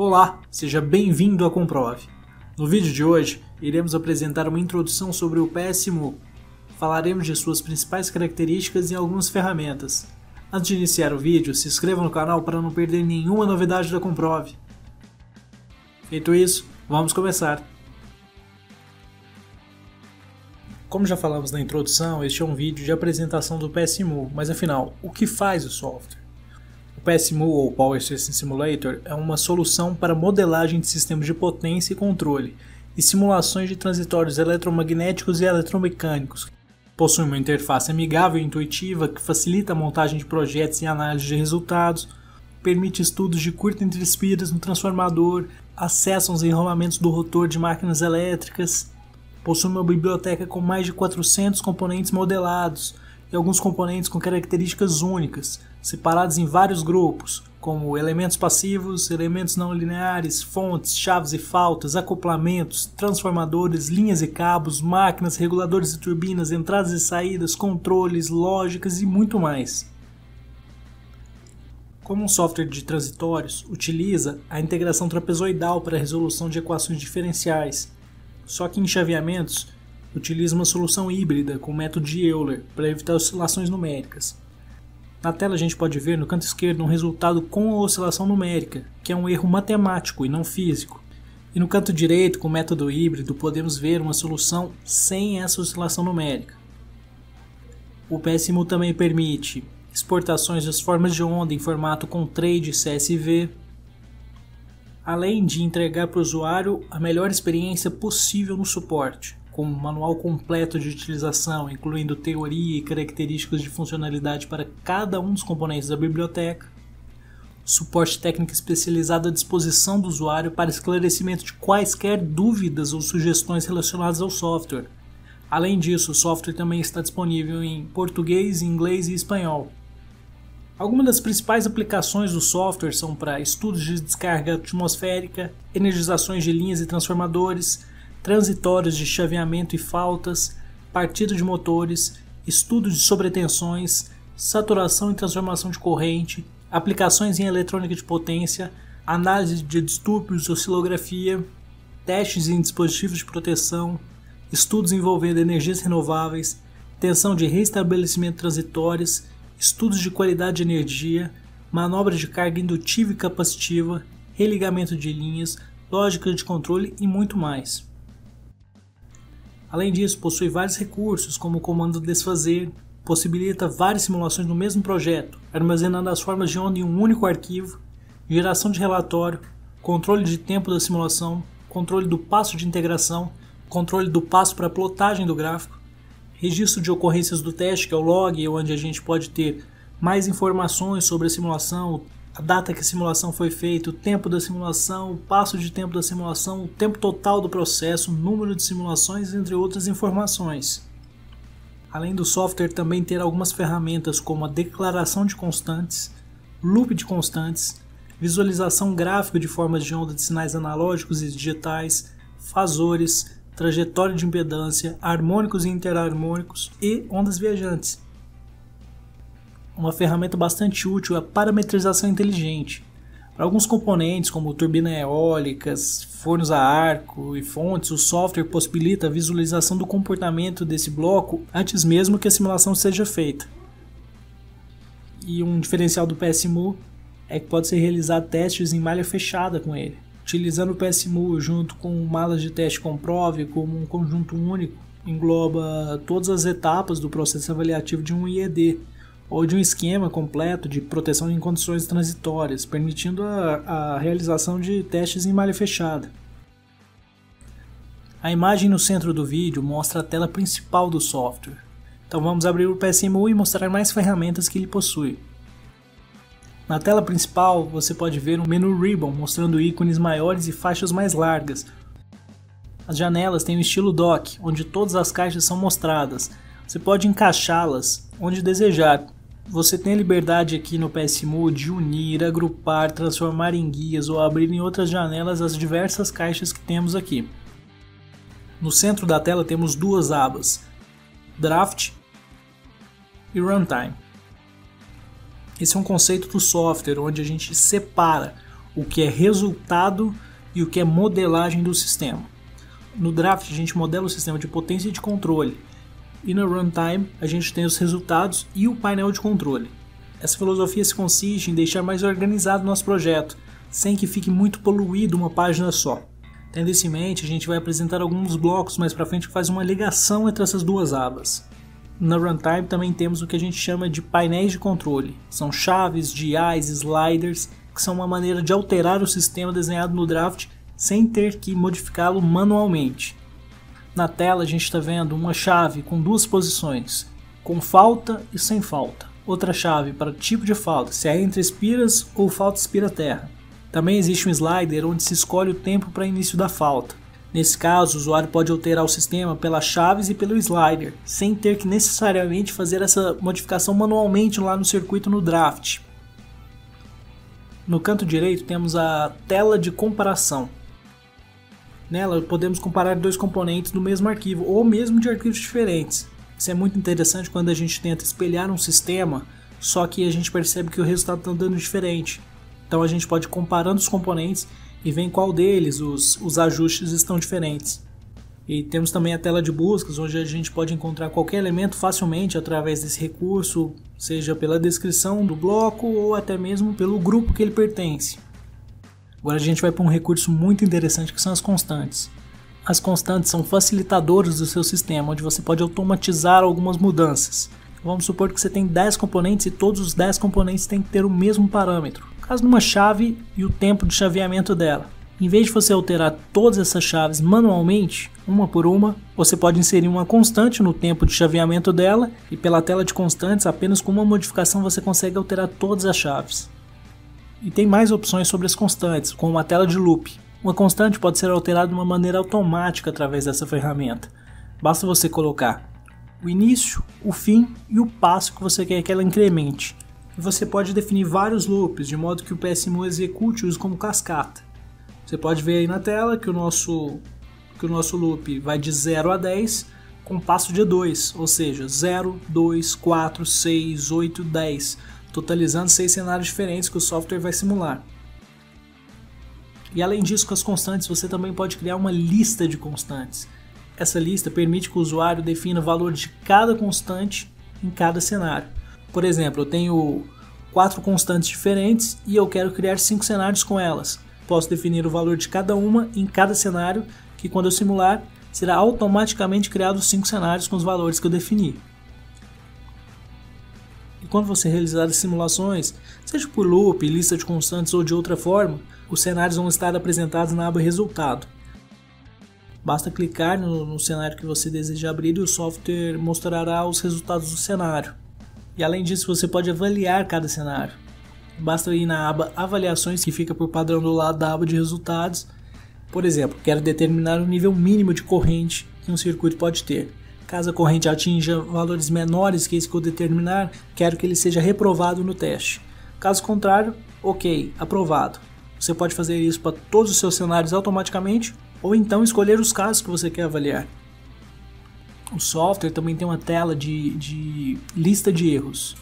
Olá, seja bem-vindo a Conprove. No vídeo de hoje, iremos apresentar uma introdução sobre o PSMU. Falaremos de suas principais características e algumas ferramentas. Antes de iniciar o vídeo, se inscreva no canal para não perder nenhuma novidade da Conprove. Feito isso, vamos começar. Como já falamos na introdução, este é um vídeo de apresentação do PSMU, mas afinal, o que faz o software? O PSMU, ou Power System Simulator, é uma solução para modelagem de sistemas de potência e controle, e simulações de transitórios eletromagnéticos e eletromecânicos. Possui uma interface amigável e intuitiva que facilita a montagem de projetos e análise de resultados, permite estudos de curta entre espiras no transformador, acessa os enrolamentos do rotor de máquinas elétricas, possui uma biblioteca com mais de 400 componentes modelados e alguns componentes com características únicas, separados em vários grupos, como elementos passivos, elementos não lineares, fontes, chaves e faltas, acoplamentos, transformadores, linhas e cabos, máquinas, reguladores e turbinas, entradas e saídas, controles, lógicas e muito mais. Como um software de transitórios, utiliza a integração trapezoidal para a resolução de equações diferenciais, só que em chaveamentos utiliza uma solução híbrida com o método de Euler para evitar oscilações numéricas. Na tela a gente pode ver no canto esquerdo um resultado com a oscilação numérica, que é um erro matemático e não físico. E no canto direito, com o método híbrido, podemos ver uma solução sem essa oscilação numérica. O PSMU também permite exportações das formas de onda em formato com trade CSV, além de entregar para o usuário a melhor experiência possível no suporte, com um manual completo de utilização, incluindo teoria e características de funcionalidade para cada um dos componentes da biblioteca, suporte técnico especializado à disposição do usuário para esclarecimento de quaisquer dúvidas ou sugestões relacionadas ao software. Além disso, o software também está disponível em português, inglês e espanhol. Algumas das principais aplicações do software são para estudos de descarga atmosférica, energizações de linhas e transformadores, transitórios de chaveamento e faltas, partido de motores, estudo de sobretensões, saturação e transformação de corrente, aplicações em eletrônica de potência, análise de distúrbios, oscilografia, testes em dispositivos de proteção, estudos envolvendo energias renováveis, tensão de reestabelecimento transitórias, estudos de qualidade de energia, manobras de carga indutiva e capacitiva, religamento de linhas, lógica de controle e muito mais. Além disso, possui vários recursos, como o comando desfazer, possibilita várias simulações no mesmo projeto, armazenando as formas de onda em um único arquivo, geração de relatório, controle de tempo da simulação, controle do passo de integração, controle do passo para a plotagem do gráfico, registro de ocorrências do teste, que é o log, onde a gente pode ter mais informações sobre a simulação, a data que a simulação foi feita, o tempo da simulação, o passo de tempo da simulação, o tempo total do processo, o número de simulações, entre outras informações. Além do software, também ter algumas ferramentas como a declaração de constantes, loop de constantes, visualização gráfica de formas de onda de sinais analógicos e digitais, fasores, trajetória de impedância, harmônicos e interharmônicos e ondas viajantes. Uma ferramenta bastante útil é a parametrização inteligente. Para alguns componentes, como turbinas eólicas, fornos a arco e fontes, o software possibilita a visualização do comportamento desse bloco antes mesmo que a simulação seja feita. E um diferencial do PSMU é que pode ser realizado testes em malha fechada com ele, utilizando o PSMU junto com malas de teste Conprove como um conjunto único, engloba todas as etapas do processo avaliativo de um IED, ou de um esquema completo de proteção em condições transitórias, permitindo a realização de testes em malha fechada. A imagem no centro do vídeo mostra a tela principal do software. Então vamos abrir o PSMU e mostrar mais ferramentas que ele possui. Na tela principal você pode ver um menu Ribbon mostrando ícones maiores e faixas mais largas. As janelas têm o estilo dock, onde todas as caixas são mostradas. Você pode encaixá-las onde desejar. Você tem a liberdade aqui no PSMU de unir, agrupar, transformar em guias ou abrir em outras janelas as diversas caixas que temos aqui. No centro da tela temos duas abas, Draft e Runtime. Esse é um conceito do software, onde a gente separa o que é resultado e o que é modelagem do sistema. No draft a gente modela o sistema de potência e de controle, e no runtime a gente tem os resultados e o painel de controle. Essa filosofia se consiste em deixar mais organizado o nosso projeto, sem que fique muito poluído uma página só. Tendo isso em mente, a gente vai apresentar alguns blocos mais para frente que fazem uma ligação entre essas duas abas. Na runtime também temos o que a gente chama de painéis de controle. São chaves, DIs, sliders, que são uma maneira de alterar o sistema desenhado no draft sem ter que modificá-lo manualmente. Na tela a gente está vendo uma chave com duas posições, com falta e sem falta. Outra chave para o tipo de falta, se é entre espiras ou falta espira-terra. Também existe um slider onde se escolhe o tempo para início da falta. Nesse caso, o usuário pode alterar o sistema pelas chaves e pelo slider, sem ter que necessariamente fazer essa modificação manualmente lá no circuito no draft. No canto direito temos a tela de comparação. Nela podemos comparar dois componentes do mesmo arquivo, ou mesmo de arquivos diferentes. Isso é muito interessante quando a gente tenta espelhar um sistema, só que a gente percebe que o resultado está dando diferente. Então a gente pode ir comparando os componentes e ver em qual deles os ajustes estão diferentes. E temos também a tela de buscas, onde a gente pode encontrar qualquer elemento facilmente através desse recurso, seja pela descrição do bloco ou até mesmo pelo grupo que ele pertence. Agora a gente vai para um recurso muito interessante que são as constantes. As constantes são facilitadores do seu sistema, onde você pode automatizar algumas mudanças. Vamos supor que você tem 10 componentes e todos os 10 componentes têm que ter o mesmo parâmetro. Caso numa chave e o tempo de chaveamento dela. Em vez de você alterar todas essas chaves manualmente, uma por uma, você pode inserir uma constante no tempo de chaveamento dela e pela tela de constantes, apenas com uma modificação você consegue alterar todas as chaves. E tem mais opções sobre as constantes, como a tela de loop. Uma constante pode ser alterada de uma maneira automática através dessa ferramenta. Basta você colocar o início, o fim e o passo que você quer que ela incremente. Você pode definir vários loops, de modo que o PSMU execute-os como cascata. Você pode ver aí na tela que o nosso loop vai de 0 a 10 com passo de 2, ou seja, 0, 2, 4, 6, 8, 10, totalizando 6 cenários diferentes que o software vai simular. E além disso, com as constantes, você também pode criar uma lista de constantes. Essa lista permite que o usuário defina o valor de cada constante em cada cenário. Por exemplo, eu tenho 4 constantes diferentes e eu quero criar 5 cenários com elas. Posso definir o valor de cada uma em cada cenário, que quando eu simular, será automaticamente criado os 5 cenários com os valores que eu defini. E quando você realizar as simulações, seja por loop, lista de constantes ou de outra forma, os cenários vão estar apresentados na aba resultado. Basta clicar no cenário que você deseja abrir e o software mostrará os resultados do cenário. E além disso, você pode avaliar cada cenário. Basta ir na aba Avaliações, que fica por padrão do lado da aba de resultados. Por exemplo, quero determinar o nível mínimo de corrente que um circuito pode ter. Caso a corrente atinja valores menores que esse que eu determinar, quero que ele seja reprovado no teste. Caso contrário, ok, aprovado. Você pode fazer isso para todos os seus cenários automaticamente, ou então escolher os casos que você quer avaliar. O software também tem uma tela de lista de erros,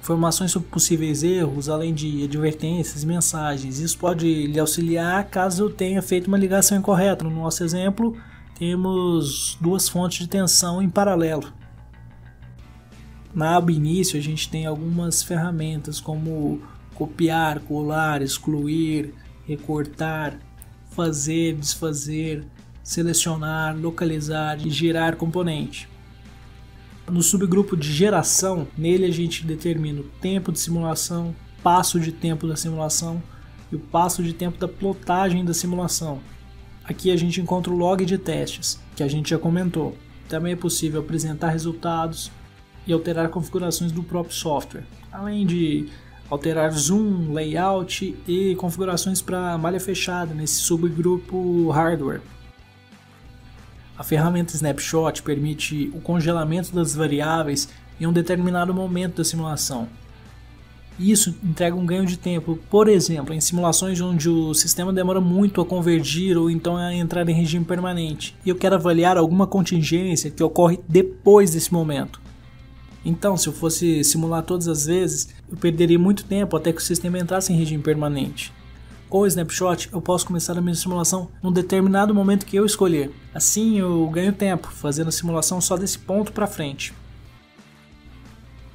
informações sobre possíveis erros, além de advertências e mensagens. Isso pode lhe auxiliar caso eu tenha feito uma ligação incorreta. No nosso exemplo, temos duas fontes de tensão em paralelo. Na aba início, a gente tem algumas ferramentas como copiar, colar, excluir, recortar, fazer, desfazer, selecionar, localizar e gerar componente. No subgrupo de geração, nele a gente determina o tempo de simulação, passo de tempo da simulação e o passo de tempo da plotagem da simulação. Aqui a gente encontra o log de testes, que a gente já comentou. Também é possível apresentar resultados e alterar configurações do próprio software, além de alterar zoom, layout e configurações para malha fechada nesse subgrupo hardware. A ferramenta Snapshot permite o congelamento das variáveis em um determinado momento da simulação. Isso entrega um ganho de tempo, por exemplo, em simulações onde o sistema demora muito a convergir ou então a entrar em regime permanente, e eu quero avaliar alguma contingência que ocorre depois desse momento. Então, se eu fosse simular todas as vezes, eu perderia muito tempo até que o sistema entrasse em regime permanente. Com o snapshot, eu posso começar a minha simulação num determinado momento que eu escolher. Assim eu ganho tempo fazendo a simulação só desse ponto para frente.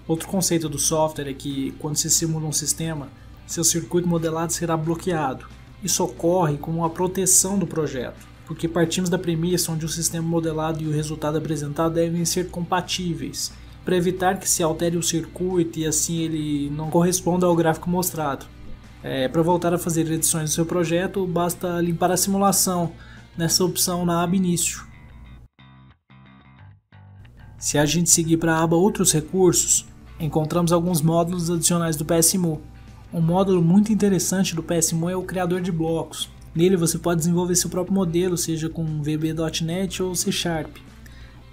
Outro conceito do software é que, quando se simula um sistema, seu circuito modelado será bloqueado. Isso ocorre como uma proteção do projeto, porque partimos da premissa onde o sistema modelado e o resultado apresentado devem ser compatíveis, para evitar que se altere o circuito e assim ele não corresponda ao gráfico mostrado. Para voltar a fazer edições do seu projeto, basta limpar a simulação, nessa opção na aba Início. Se a gente seguir para a aba Outros Recursos, encontramos alguns módulos adicionais do PSMU. Um módulo muito interessante do PSMU é o criador de blocos. Nele você pode desenvolver seu próprio modelo, seja com VB.NET ou C Sharp.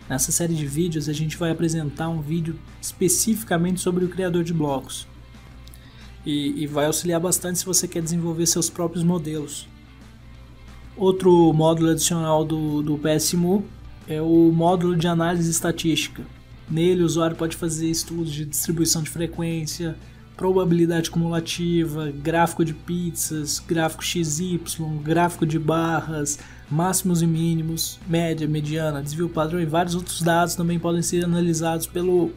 Nessa série de vídeos a gente vai apresentar um vídeo especificamente sobre o criador de blocos. E vai auxiliar bastante se você quer desenvolver seus próprios modelos. Outro módulo adicional do PSMU é o módulo de análise estatística. Nele o usuário pode fazer estudos de distribuição de frequência, probabilidade cumulativa, gráfico de pizzas, gráfico XY, gráfico de barras, máximos e mínimos, média, mediana, desvio padrão e vários outros dados também podem ser analisados pelo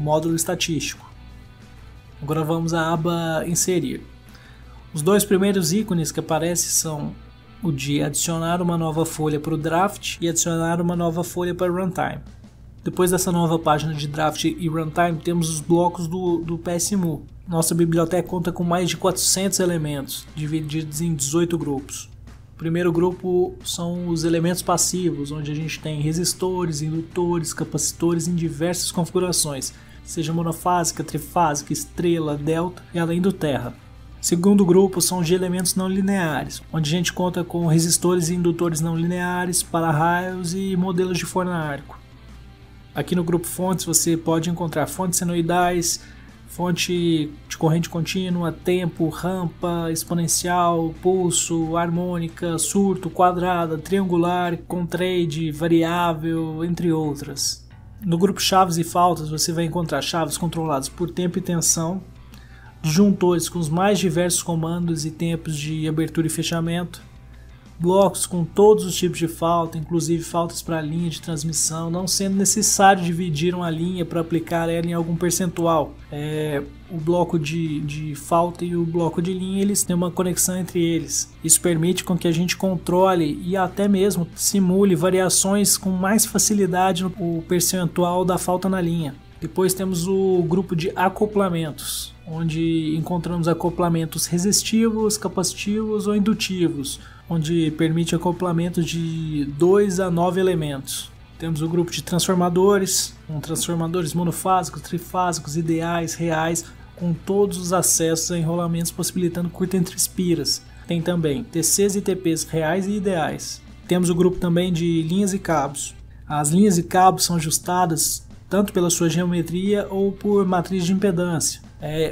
módulo estatístico. Agora vamos à aba Inserir. Os dois primeiros ícones que aparecem são o de adicionar uma nova folha para o draft e adicionar uma nova folha para o runtime. Depois dessa nova página de draft e runtime, temos os blocos do PSMU. Nossa biblioteca conta com mais de 400 elementos, divididos em 18 grupos. O primeiro grupo são os elementos passivos, onde a gente tem resistores, indutores, capacitores em diversas configurações, seja monofásica, trifásica, estrela, delta e além do terra. Segundo grupo são os de elementos não lineares, onde a gente conta com resistores e indutores não lineares, para-raios e modelos de forno-arco. Aqui no grupo fontes você pode encontrar fontes senoidais, fonte de corrente contínua, tempo, rampa, exponencial, pulso, harmônica, surto, quadrada, triangular, contrade, variável, entre outras. No grupo chaves e faltas você vai encontrar chaves controladas por tempo e tensão, disjuntores com os mais diversos comandos e tempos de abertura e fechamento, blocos com todos os tipos de falta, inclusive faltas para a linha de transmissão, não sendo necessário dividir uma linha para aplicar ela em algum percentual. O bloco de falta e o bloco de linha, eles têm uma conexão entre eles. Isso permite com que a gente controle e até mesmo simule variações com mais facilidade no percentual da falta na linha. Depois temos o grupo de acoplamentos, onde encontramos acoplamentos resistivos, capacitivos ou indutivos, onde permite acoplamentos de 2 a 9 elementos. Temos o grupo de transformadores, com transformadores monofásicos, trifásicos, ideais, reais, com todos os acessos a enrolamentos possibilitando curta entre espiras. Tem também TCs e TPs reais e ideais. Temos o grupo também de linhas e cabos. As linhas e cabos são ajustadas tanto pela sua geometria ou por matriz de impedância.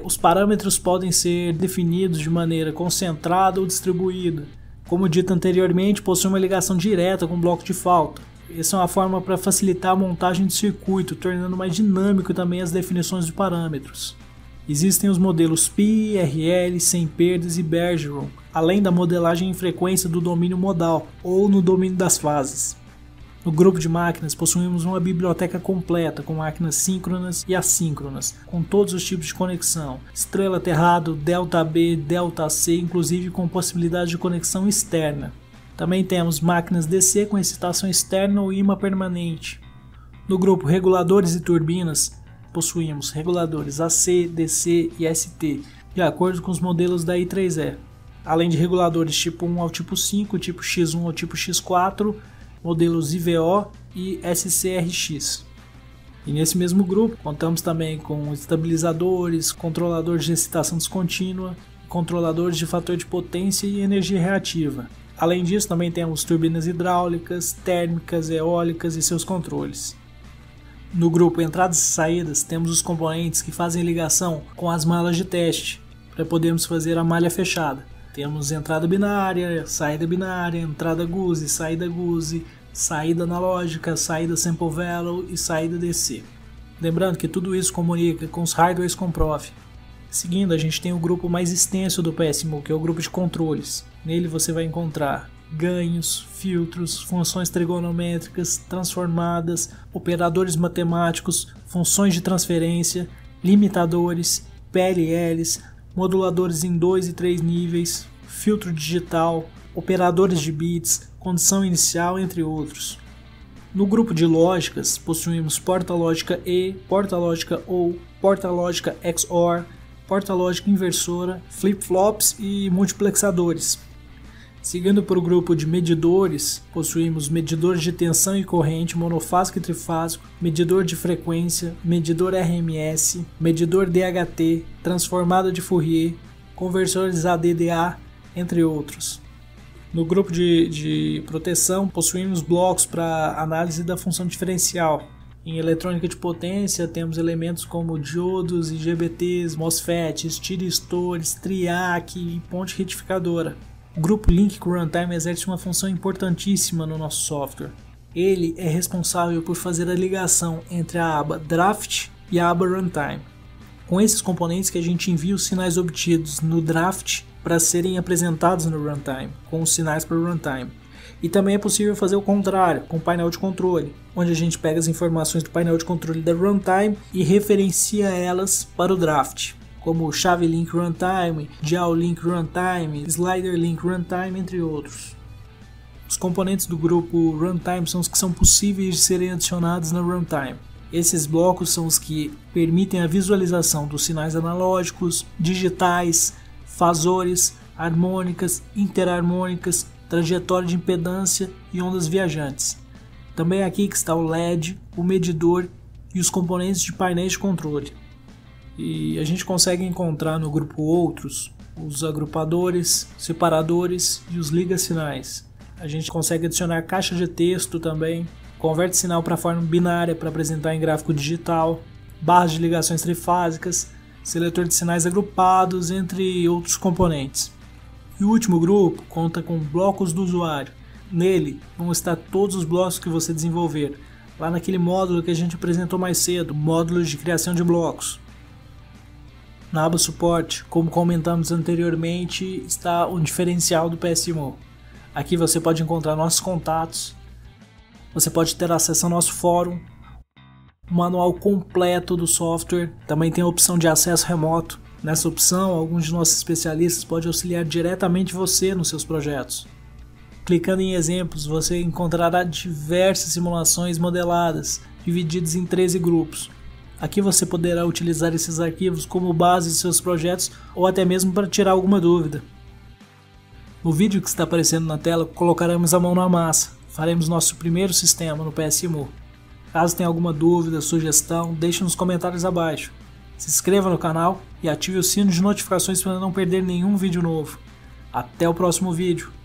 Os parâmetros podem ser definidos de maneira concentrada ou distribuída. Como dito anteriormente, possui uma ligação direta com o bloco de falta. Essa é uma forma para facilitar a montagem de circuito, tornando mais dinâmico também as definições de parâmetros. Existem os modelos Pi, RL, sem perdas e Bergeron, além da modelagem em frequência do domínio modal ou no domínio das fases. No grupo de máquinas possuímos uma biblioteca completa com máquinas síncronas e assíncronas, com todos os tipos de conexão, estrela, terrado, delta B, delta C, inclusive com possibilidade de conexão externa. Também temos máquinas DC com excitação externa ou imã permanente. No grupo reguladores e turbinas possuímos reguladores AC, DC e ST, de acordo com os modelos da I3E, além de reguladores tipo 1 ao tipo 5, tipo X1 ao tipo X4, modelos IVO e SCRX. E nesse mesmo grupo contamos também com estabilizadores, controladores de excitação descontínua, controladores de fator de potência e energia reativa. Além disso, também temos turbinas hidráulicas, térmicas, eólicas e seus controles. No grupo entradas e saídas temos os componentes que fazem ligação com as malas de teste, para podermos fazer a malha fechada. Temos entrada binária, entrada GUSE, saída analógica, saída sample value e saída DC. Lembrando que tudo isso comunica com os hardwares Conprove. Seguindo, a gente tem o grupo mais extenso do PSMU, que é o grupo de controles. Nele você vai encontrar ganhos, filtros, funções trigonométricas, transformadas, operadores matemáticos, funções de transferência, limitadores, PLLs, moduladores em 2 e 3 níveis, filtro digital, operadores de bits, condição inicial, entre outros. No grupo de lógicas, possuímos porta lógica E, porta lógica OU, porta lógica XOR, porta lógica inversora, flip-flops e multiplexadores. Seguindo para o grupo de medidores, possuímos medidores de tensão e corrente, monofásico e trifásico, medidor de frequência, medidor RMS, medidor DHT, transformada de Fourier, conversores ADDA, entre outros. No grupo de proteção, possuímos blocos para análise da função diferencial. Em eletrônica de potência, temos elementos como diodos, IGBTs, MOSFETs, tiristores, TRIAC e ponte retificadora. O grupo Link com Runtime exerce uma função importantíssima no nosso software. Ele é responsável por fazer a ligação entre a aba Draft e a aba Runtime. Com esses componentes que a gente envia os sinais obtidos no Draft para serem apresentados no Runtime, com os sinais para o Runtime. E também é possível fazer o contrário, com o painel de controle, onde a gente pega as informações do painel de controle da Runtime e referencia elas para o Draft, como chave Link Runtime, Dial Link Runtime, Slider Link Runtime, entre outros. Os componentes do grupo Runtime são os que são possíveis de serem adicionados na Runtime. Esses blocos são os que permitem a visualização dos sinais analógicos, digitais, fasores, harmônicas, interharmônicas, trajetória de impedância e ondas viajantes. Também aqui que está o LED, o medidor e os componentes de painéis de controle. E a gente consegue encontrar no grupo Outros os agrupadores, separadores e os liga-sinais. A gente consegue adicionar caixa de texto também, converte sinal para forma binária para apresentar em gráfico digital, barras de ligações trifásicas, seletor de sinais agrupados, entre outros componentes. E o último grupo conta com blocos do usuário. Nele vão estar todos os blocos que você desenvolver, lá naquele módulo que a gente apresentou mais cedo, módulos de criação de blocos. Na aba Suporte, como comentamos anteriormente, está o diferencial do PSMU. Aqui você pode encontrar nossos contatos, você pode ter acesso ao nosso fórum, o manual completo do software, também tem a opção de acesso remoto. Nessa opção, alguns de nossos especialistas podem auxiliar diretamente você nos seus projetos. Clicando em exemplos, você encontrará diversas simulações modeladas, divididas em 13 grupos. Aqui você poderá utilizar esses arquivos como base de seus projetos ou até mesmo para tirar alguma dúvida. No vídeo que está aparecendo na tela, colocaremos a mão na massa, faremos nosso primeiro sistema no PSMU. Caso tenha alguma dúvida, sugestão, deixe nos comentários abaixo. Se inscreva no canal e ative o sino de notificações para não perder nenhum vídeo novo. Até o próximo vídeo!